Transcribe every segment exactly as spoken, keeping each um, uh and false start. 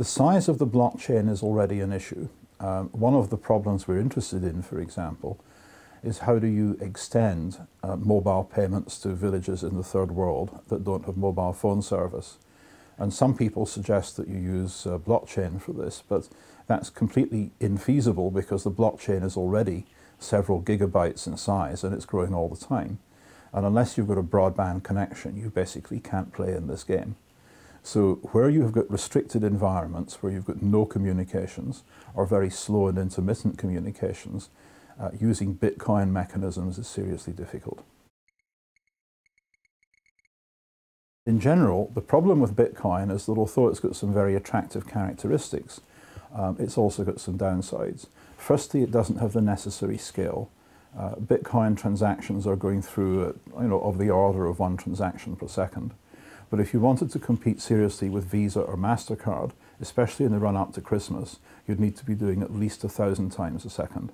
The size of the blockchain is already an issue. Um, one of the problems we're interested in, for example, is how do you extend uh, mobile payments to villages in the third world that don't have mobile phone service? And some people suggest that you use uh, blockchain for this, but that's completely infeasible because the blockchain is already several gigabytes in size and it's growing all the time. And unless you've got a broadband connection, you basically can't play in this game. So where you have got restricted environments, where you've got no communications or very slow and intermittent communications, Uh, using Bitcoin mechanisms is seriously difficult. In general, the problem with Bitcoin is that although it's got some very attractive characteristics, um, it's also got some downsides. Firstly, it doesn't have the necessary scale. Uh, Bitcoin transactions are going through, at, you know, of the order of one transaction per second. But if you wanted to compete seriously with Visa or MasterCard, especially in the run-up to Christmas, you'd need to be doing at least a thousand times a second.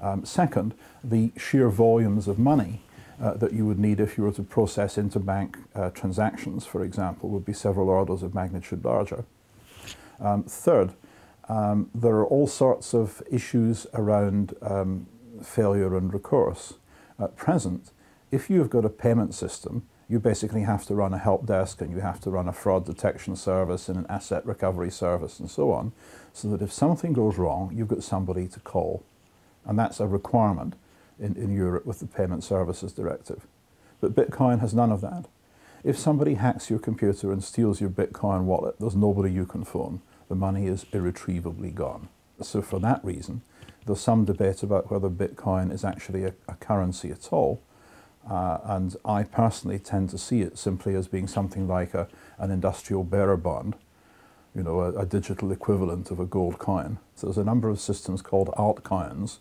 Um, second, the sheer volumes of money uh, that you would need if you were to process interbank uh, transactions, for example, would be several orders of magnitude larger. Um, third, um, there are all sorts of issues around um, failure and recourse. At present, if you've got a payment system, you basically have to run a help desk and you have to run a fraud detection service and an asset recovery service and so on, so that if something goes wrong, you've got somebody to call. And that's a requirement in, in Europe with the Payment Services Directive. But Bitcoin has none of that. If somebody hacks your computer and steals your Bitcoin wallet, there's nobody you can phone. The money is irretrievably gone. So for that reason, there's some debate about whether Bitcoin is actually a, a currency at all. Uh, and I personally tend to see it simply as being something like a, an industrial bearer bond, you know, a, a digital equivalent of a gold coin. So there's a number of systems called altcoins,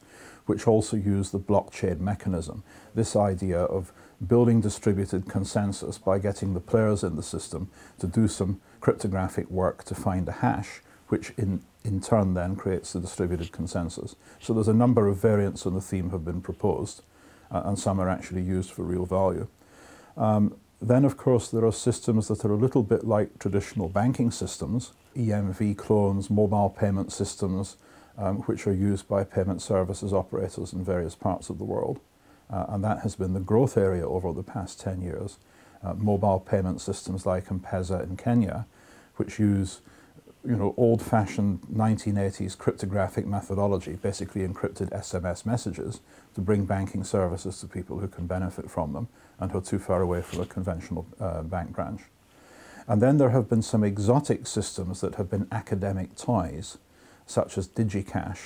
which also use the blockchain mechanism. This idea of building distributed consensus by getting the players in the system to do some cryptographic work to find a hash, which in, in turn then creates the distributed consensus. So there's a number of variants on the theme have been proposed, uh, and some are actually used for real value. Um, Then, of course, there are systems that are a little bit like traditional banking systems, E M V clones, mobile payment systems, um, which are used by payment services operators in various parts of the world. Uh, and that has been the growth area over the past ten years. Uh, mobile payment systems like M-Pesa in Kenya, which use you know, old-fashioned nineteen eighties cryptographic methodology, basically encrypted S M S messages, to bring banking services to people who can benefit from them and who are too far away from a conventional uh, bank branch. And then there have been some exotic systems that have been academic toys, such as DigiCash,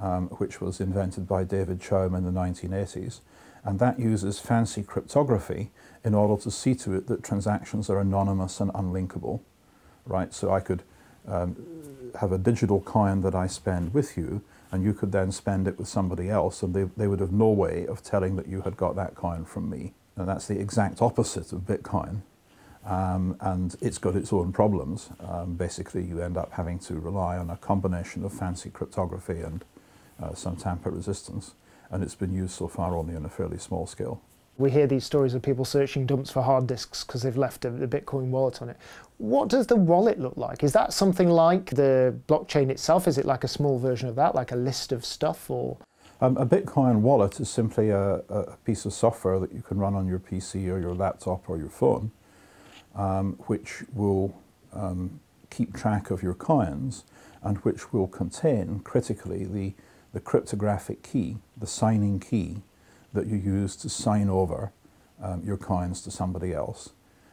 um, which was invented by David Chaum in the nineteen eighties. And that uses fancy cryptography in order to see to it that transactions are anonymous and unlinkable. Right? So I could Um, have a digital coin that I spend with you, and you could then spend it with somebody else, and they, they would have no way of telling that you had got that coin from me. And that's the exact opposite of Bitcoin. Um, and it's got its own problems. Um, basically, you end up having to rely on a combination of fancy cryptography and uh, some tamper resistance. And it's been used so far only on a fairly small scale. We hear these stories of people searching dumps for hard disks because they've left the Bitcoin wallet on it. What does the wallet look like? Is that something like the blockchain itself? Is it like a small version of that, like a list of stuff? Or um, a Bitcoin wallet is simply a, a piece of software that you can run on your P C or your laptop or your phone, um, which will um, keep track of your coins and which will contain, critically, the, the cryptographic key, the signing key, that you use to sign over um, your coins to somebody else.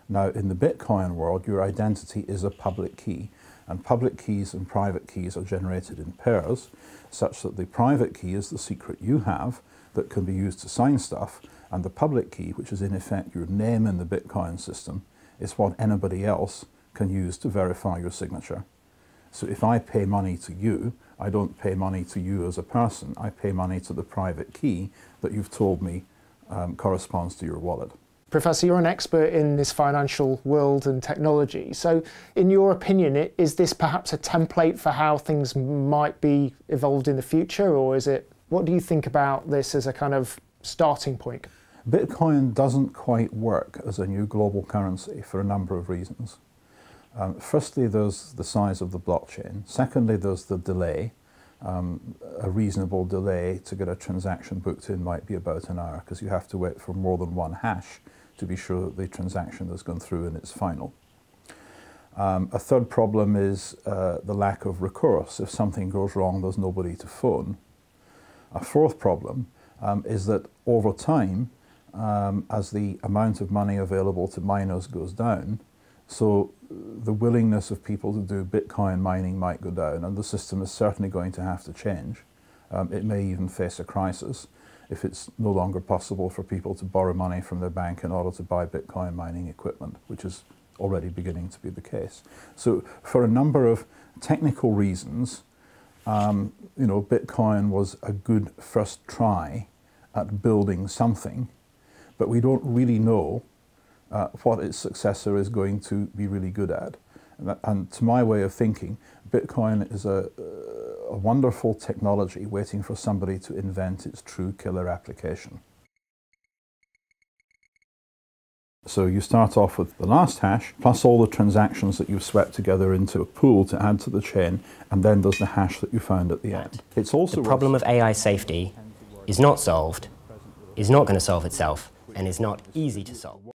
Now, in the Bitcoin world, your identity is a public key, and public keys and private keys are generated in pairs, such that the private key is the secret you have that can be used to sign stuff, and the public key, which is in effect your name in the Bitcoin system, is what anybody else can use to verify your signature. So if I pay money to you, I don't pay money to you as a person, I pay money to the private key that you've told me um, corresponds to your wallet. Professor, you're an expert in this financial world and technology. So in your opinion, is this perhaps a template for how things might be evolved in the future, or is it, what do you think about this as a kind of starting point? Bitcoin doesn't quite work as a new global currency for a number of reasons. Um, firstly, there's the size of the blockchain. Secondly, there's the delay. Um, a reasonable delay to get a transaction booked in might be about an hour, because you have to wait for more than one hash to be sure that the transaction has gone through and it's final. Um, a third problem is uh, the lack of recourse. If something goes wrong, there's nobody to phone. A fourth problem um, is that over time, um, as the amount of money available to miners goes down, so the willingness of people to do Bitcoin mining might go down, and the system is certainly going to have to change. Um, it may even face a crisis if it's no longer possible for people to borrow money from their bank in order to buy Bitcoin mining equipment, which is already beginning to be the case. So for a number of technical reasons, um, you know, Bitcoin was a good first try at building something, but we don't really know Uh, what its successor is going to be really good at. And, that, and to my way of thinking, Bitcoin is a, a wonderful technology waiting for somebody to invent its true killer application. So you start off with the last hash, plus all the transactions that you've swept together into a pool to add to the chain, and then there's the hash that you found at the end. It's also the problem of A I safety is not solved, is not going to solve itself, and is not easy to solve.